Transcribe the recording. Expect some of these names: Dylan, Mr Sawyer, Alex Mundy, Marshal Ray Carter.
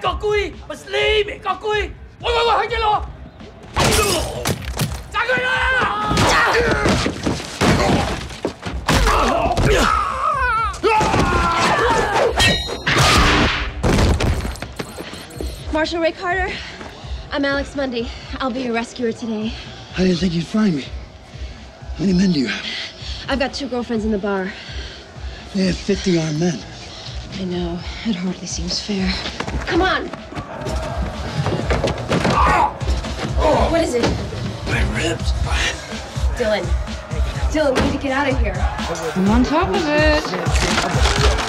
Kakui! Maslimi! Kakui! Woi, hantar lo! Cakui lo! Marshal Ray Carter, I'm Alex Mundy. I'll be your rescuer today. I didn't think you'd find me. How many men do you have? I've got 2 girlfriends in the bar. They have 50 armed men. I know. It hardly seems fair. Come on! What is it? My ribs. Dylan. Dylan, we need to get out of here. I'm on top of it.